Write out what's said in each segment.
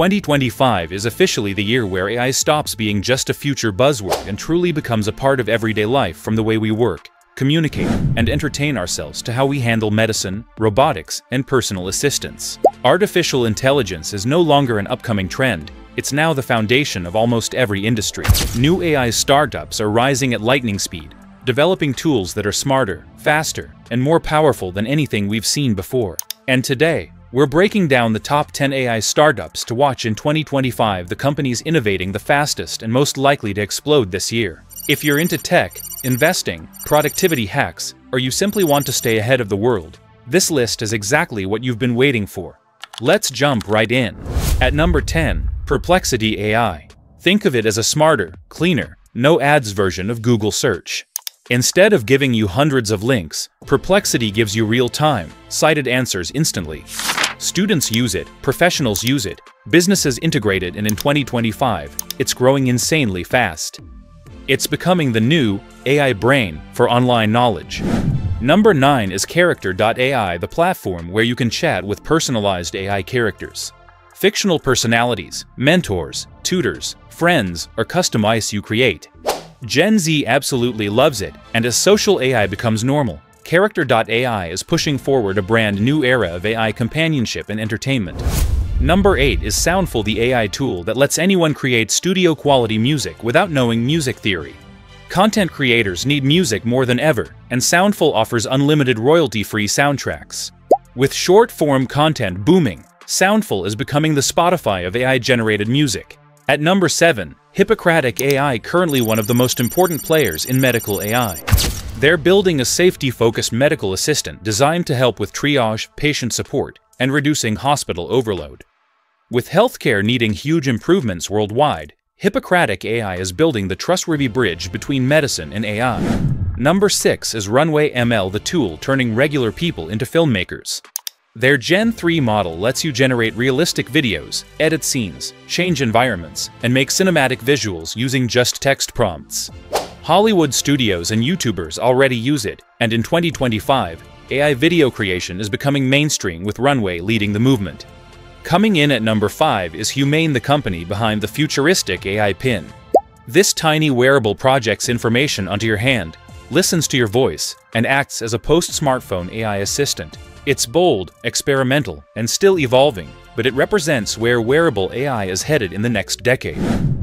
2025 is officially the year where AI stops being just a future buzzword and truly becomes a part of everyday life, from the way we work, communicate, and entertain ourselves to how we handle medicine, robotics, and personal assistance. Artificial intelligence is no longer an upcoming trend, it's now the foundation of almost every industry. New AI startups are rising at lightning speed, developing tools that are smarter, faster, and more powerful than anything we've seen before. And today, we're breaking down the top 10 AI startups to watch in 2025, the companies innovating the fastest and most likely to explode this year. If you're into tech, investing, productivity hacks, or you simply want to stay ahead of the world, this list is exactly what you've been waiting for. Let's jump right in. At number 10, Perplexity AI. Think of it as a smarter, cleaner, no ads version of Google search. Instead of giving you hundreds of links, Perplexity gives you real-time, cited answers instantly. Students use it, professionals use it, businesses integrate it, and in 2025, it's growing insanely fast. It's becoming the new AI brain for online knowledge. Number 9 is Character.ai, the platform where you can chat with personalized AI characters. Fictional personalities, mentors, tutors, friends, or custom ice you create. Gen Z absolutely loves it, and as social AI becomes normal, Character.ai is pushing forward a brand new era of AI companionship and entertainment. Number 8 is Soundful, the AI tool that lets anyone create studio-quality music without knowing music theory. Content creators need music more than ever, and Soundful offers unlimited royalty-free soundtracks. With short-form content booming, Soundful is becoming the Spotify of AI-generated music. At number 7, Hippocratic AI, currently one of the most important players in medical AI. They're building a safety-focused medical assistant designed to help with triage, patient support, and reducing hospital overload. With healthcare needing huge improvements worldwide, Hippocratic AI is building the trustworthy bridge between medicine and AI. Number 6 is Runway ML, the tool turning regular people into filmmakers. Their Gen 3 model lets you generate realistic videos, edit scenes, change environments, and make cinematic visuals using just text prompts. Hollywood studios and YouTubers already use it, and in 2025, AI video creation is becoming mainstream, with Runway leading the movement. Coming in at number 5 is Humane, the company behind the futuristic AI pin. This tiny wearable projects information onto your hand, listens to your voice, and acts as a post-smartphone AI assistant. It's bold, experimental, and still evolving, but it represents where wearable AI is headed in the next decade.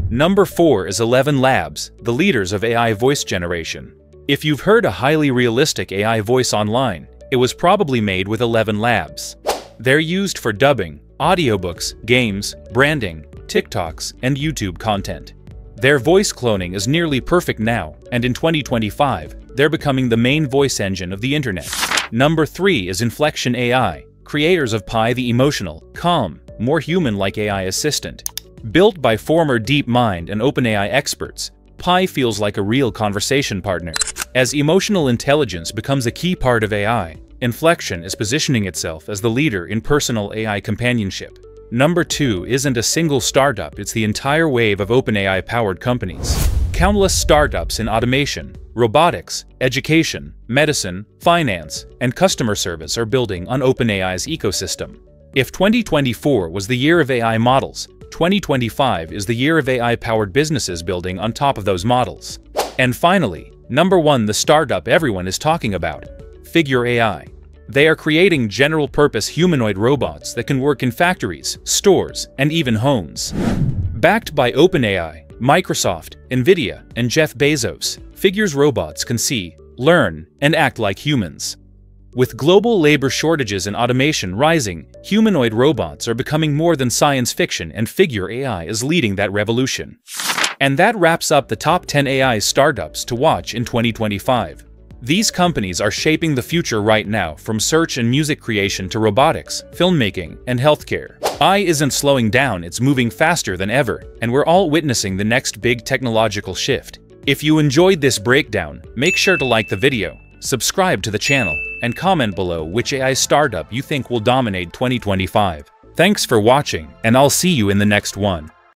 Number 4 is 11 Labs, the leaders of AI voice generation. If you've heard a highly realistic AI voice online, it was probably made with 11 Labs. They're used for dubbing, audiobooks, games, branding, TikToks, and YouTube content. Their voice cloning is nearly perfect now, and in 2025, they're becoming the main voice engine of the internet. Number 3 is Inflection AI, creators of Pi, the emotional, calm, more human-like AI assistant. Built by former DeepMind and OpenAI experts, Pi feels like a real conversation partner. As emotional intelligence becomes a key part of AI, Inflection is positioning itself as the leader in personal AI companionship. Number 2 isn't a single startup, it's the entire wave of OpenAI-powered companies. Countless startups in automation, robotics, education, medicine, finance, and customer service are building on OpenAI's ecosystem. If 2024 was the year of AI models, 2025 is the year of AI-powered businesses building on top of those models. And finally, number 1, the startup everyone is talking about, Figure AI. They are creating general-purpose humanoid robots that can work in factories, stores, and even homes. Backed by OpenAI, Microsoft, NVIDIA, and Jeff Bezos, Figure's robots can see, learn, and act like humans. With global labor shortages and automation rising, humanoid robots are becoming more than science fiction, and Figure AI is leading that revolution. And that wraps up the top 10 AI startups to watch in 2025. These companies are shaping the future right now, from search and music creation to robotics, filmmaking, and healthcare. AI isn't slowing down, it's moving faster than ever, and we're all witnessing the next big technological shift. If you enjoyed this breakdown, make sure to like the video, subscribe to the channel, and comment below which AI startup you think will dominate 2025. Thanks for watching, and I'll see you in the next one.